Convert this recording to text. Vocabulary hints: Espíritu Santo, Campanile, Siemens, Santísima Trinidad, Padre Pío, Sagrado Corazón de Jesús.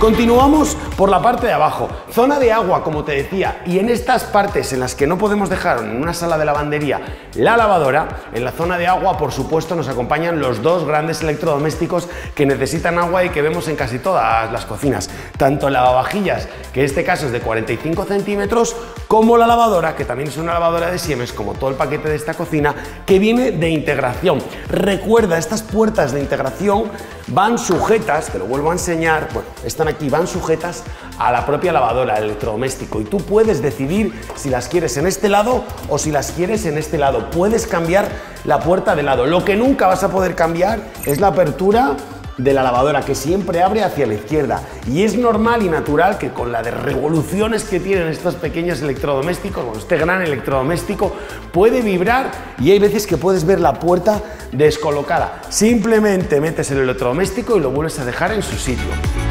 Continuamos por la parte de abajo, zona de agua, como te decía, y en estas partes en las que no podemos dejar en una sala de lavandería la lavadora, en la zona de agua, por supuesto, nos acompañan los dos grandes electrodomésticos que necesitan agua y que vemos en casi todas las cocinas, tanto el lavavajillas, que en este caso es de 45 centímetros, como la lavadora, que también es una lavadora de Siemens, como todo el paquete de esta cocina, que viene de integración. Recuerda, estas puertas de integración van sujetas, te lo vuelvo a enseñar, bueno, están aquí, van sujetas a la propia lavadora, al electrodoméstico, y tú puedes decidir si las quieres en este lado o si las quieres en este lado. Puedes cambiar la puerta de lado. Lo que nunca vas a poder cambiar es la apertura de la lavadora, que siempre abre hacia la izquierda, y es normal y natural que con la de revoluciones que tienen estos pequeños electrodomésticos, o este gran electrodoméstico, puede vibrar y hay veces que puedes ver la puerta descolocada. Simplemente metes el electrodoméstico y lo vuelves a dejar en su sitio.